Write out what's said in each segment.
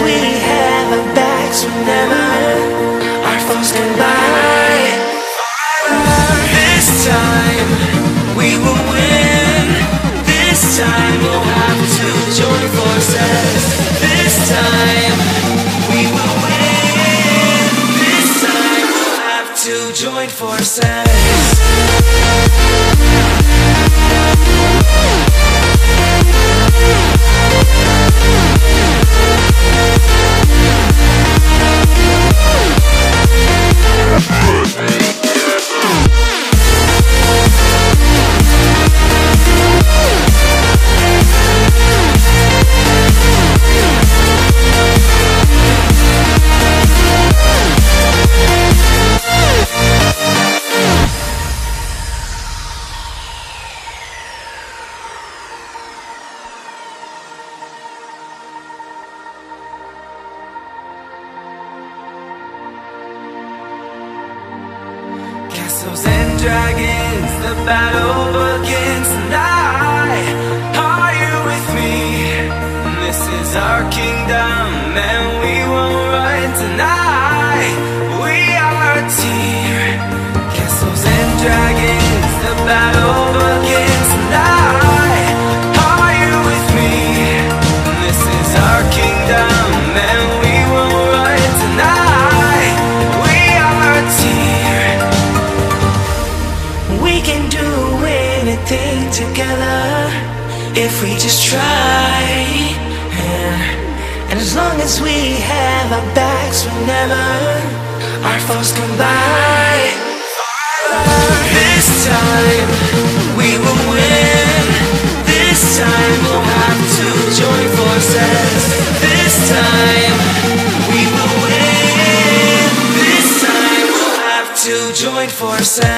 Guess we have our backs whenever our thoughts come by. This time we will win. This time we'll have to join forces. This time we will win. This time we'll have to join forces. Castles and dragons, the battle begins, and are you with me? This is our kingdom, and we won't run tonight. We are a team. Castles and dragons, the battle begins, and are you with me? This is our kingdom, and we won't run tonight. We are a team. We can do anything together if we just try, and as long as we have our backs whenever our foes come by. This time we will win. This time we'll have to join forces. This time we will win. This time we'll have to join forces.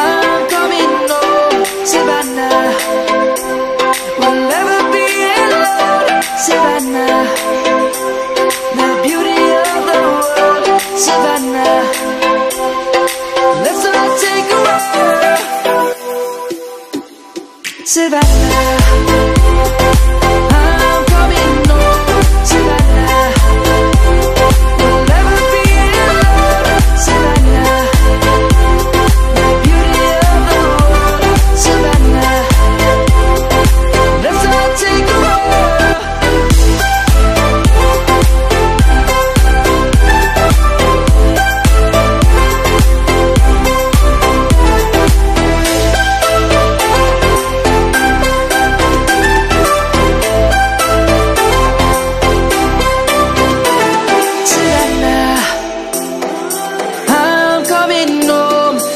I'm coming home. Savannah, we'll never be alone. Savannah, the beauty of the world. Savannah, let's all take a walk. Savannah.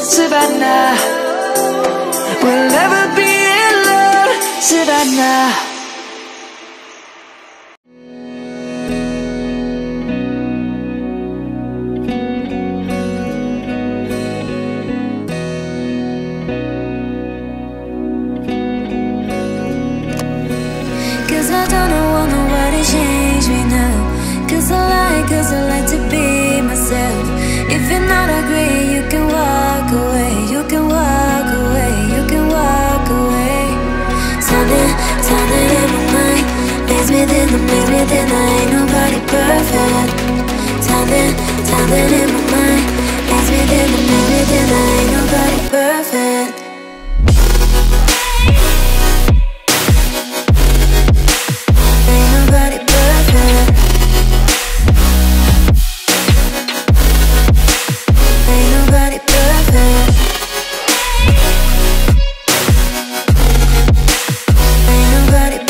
Savannah, we'll never be alone. Savannah. Something in my mind is within the minute, and I ain't nobody perfect. Ain't nobody perfect. Ain't nobody perfect. Ain't nobody perfect.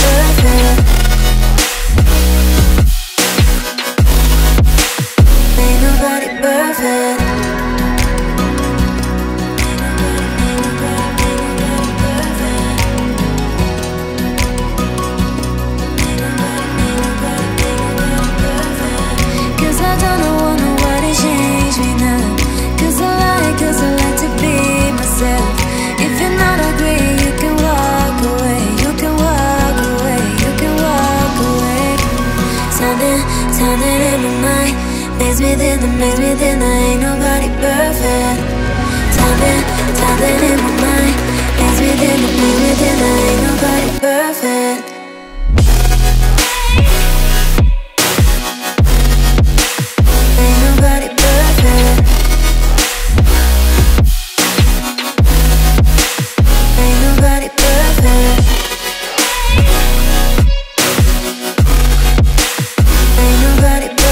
Something in my mind makes me think I ain't nobody perfect. Something in my mind makes me think I ain't nobody perfect. Ain't nobody perfect. Ain't nobody perfect. Ain't nobody perfect.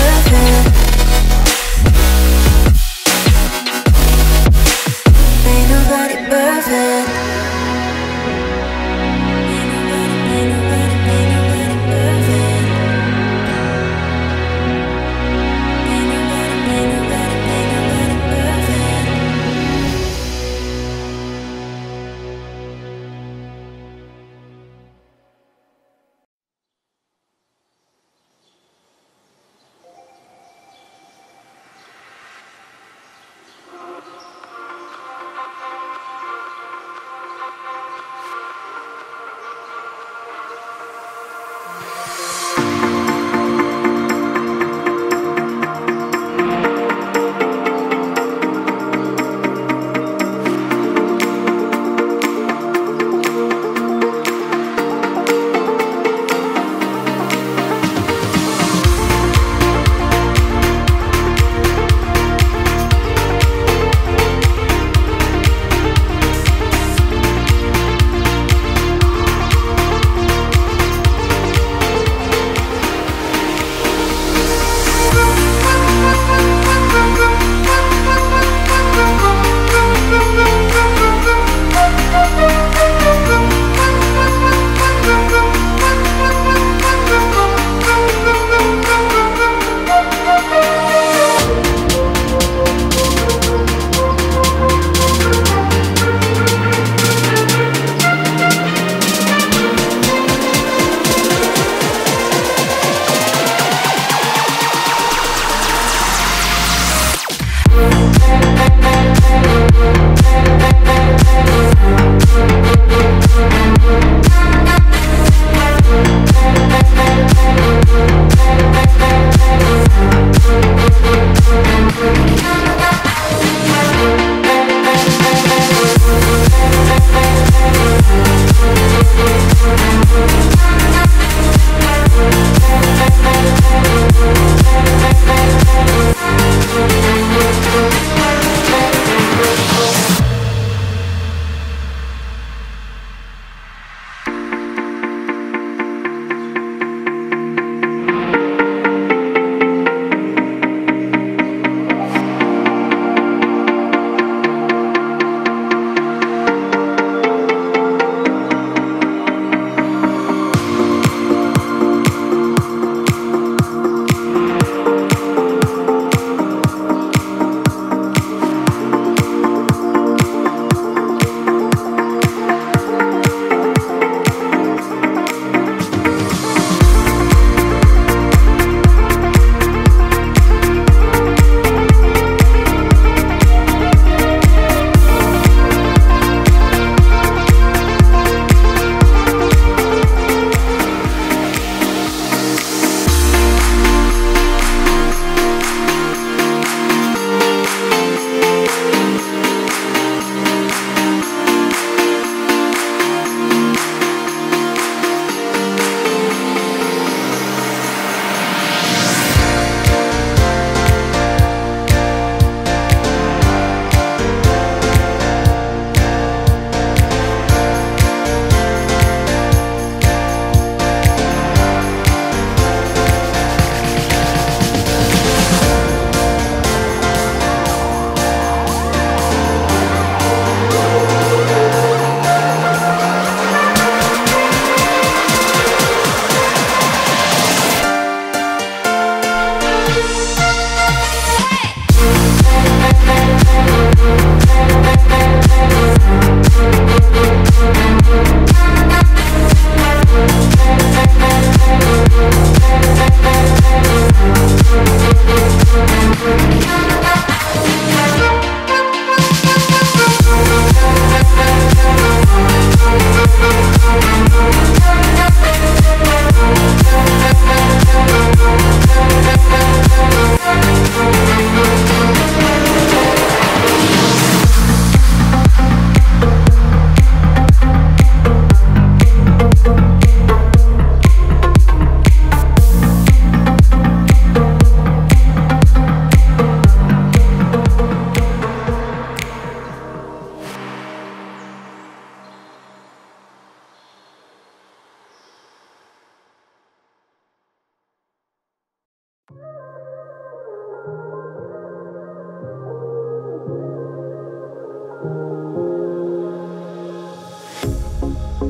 A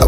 I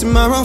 Tomorrow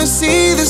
see the